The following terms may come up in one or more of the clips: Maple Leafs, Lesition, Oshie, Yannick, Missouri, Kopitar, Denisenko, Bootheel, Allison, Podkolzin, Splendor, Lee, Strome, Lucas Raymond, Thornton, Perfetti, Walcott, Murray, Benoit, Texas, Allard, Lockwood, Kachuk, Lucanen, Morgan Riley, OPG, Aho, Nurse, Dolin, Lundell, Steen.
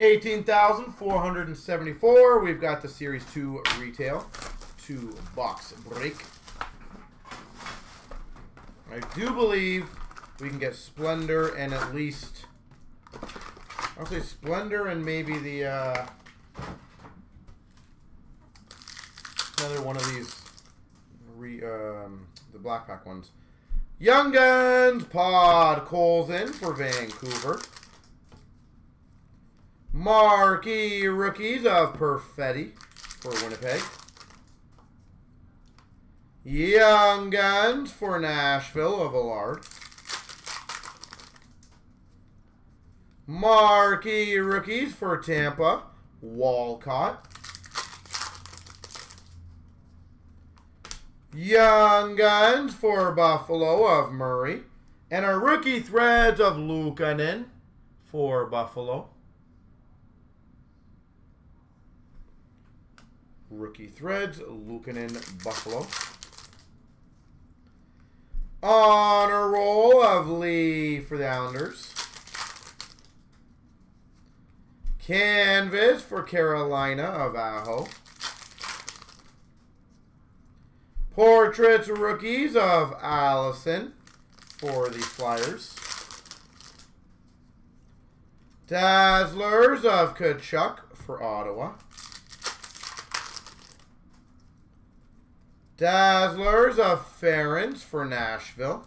18,474. We've got the Series 2 Retail. 2-box break. I do believe we can get Splendor and at least... I'll say Splendor and maybe the... another one of these... the Black Pack ones. Young Guns, Podkolzin for Vancouver. Marquee Rookies of Perfetti for Winnipeg. Young Guns for Nashville of Allard. Marquee Rookies for Tampa, Walcott. Young Guns for Buffalo of Murray. And a Rookie Threads of Lucanen for Buffalo. Rookie Threads, Lucanen, Buffalo. Honor Roll of Lee for the Islanders. Canvas for Carolina of Aho. Portraits Rookies of Allison for the Flyers. Dazzlers of Kachuk for Ottawa. Dazzlers of Ferrance for Nashville.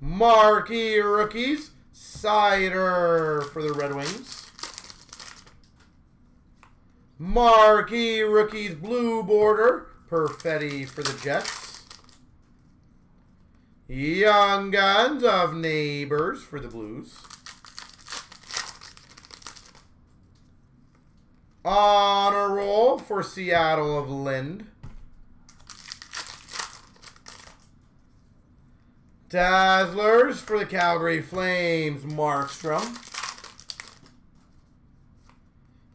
Marquee Rookies, Cider for the Red Wings. Marquee Rookies, Blue Border, Perfetti for the Jets. Young Guns of Neighbors for the Blues. Honor Roll for Seattle of Lind. Dazzlers for the Calgary Flames, Markstrom.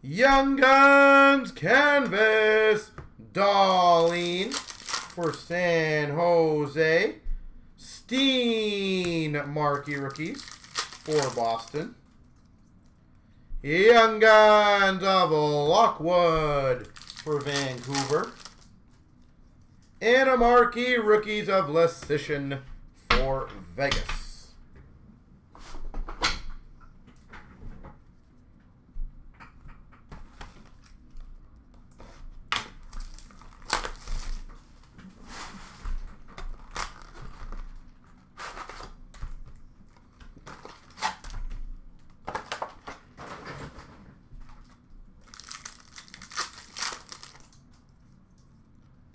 Young Guns Canvas, Dolin for San Jose. Steen Marquee Rookies for Boston. Young Guns of Lockwood for Vancouver. And a Marquee Rookies of Lesition for Vegas.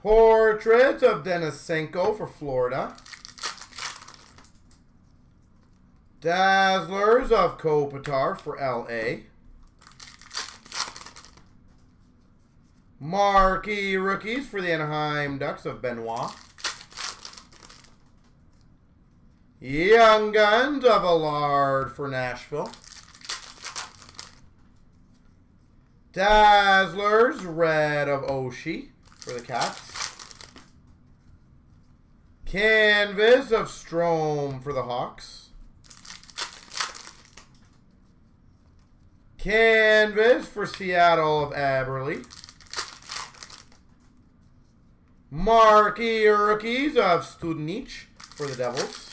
Portrait of Denisenko for Florida. Dazzlers of Kopitar for LA. Marquee Rookies for the Anaheim Ducks of Benoit. Young Guns of Allard for Nashville. Dazzlers Red of Oshie for the Caps. Canvas of Strome for the Hawks. Canvas for Seattle of Aberly. Marquee Rookies of Studenich for the Devils.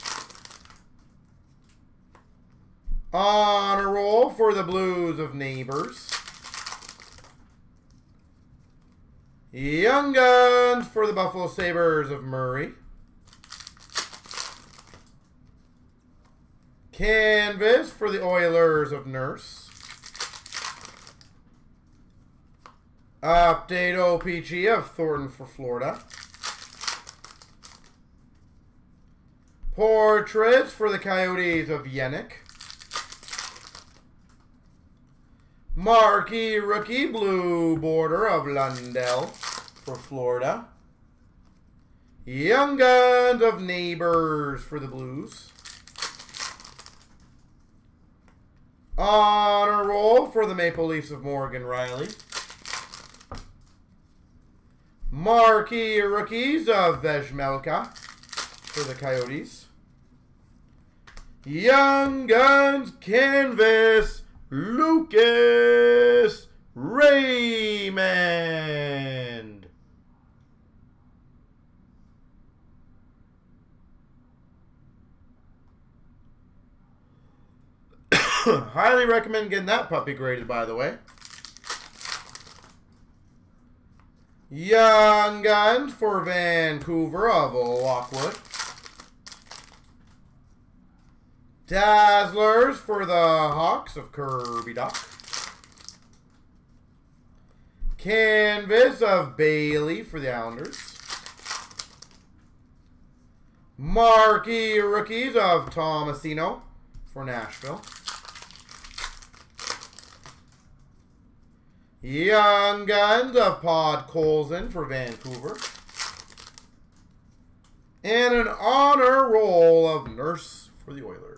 Honor Roll for the Blues of Neighbors. Young Guns for the Buffalo Sabres of Murray. Canvas for the Oilers of Nurse. Update OPG of Thornton for Florida. Portraits for the Coyotes of Yannick. Marquee Rookie Blue Border of Lundell for Florida. Young Guns of Neighbors for the Blues. Honor Roll for the Maple Leafs of Morgan Riley. Marquee Rookies of Vejmelka for the Coyotes. Young Guns Canvas, Lucas Raymond. Highly recommend getting that puppy graded, by the way. Young Guns for Vancouver of Lockwood. Dazzlers for the Hawks of Kirby Doc. Canvas of Bailey for the Islanders. Marquee Rookies of Tomasino for Nashville. Young Guns of Podkolzin for Vancouver. And an honor roll of Nurse for the Oilers.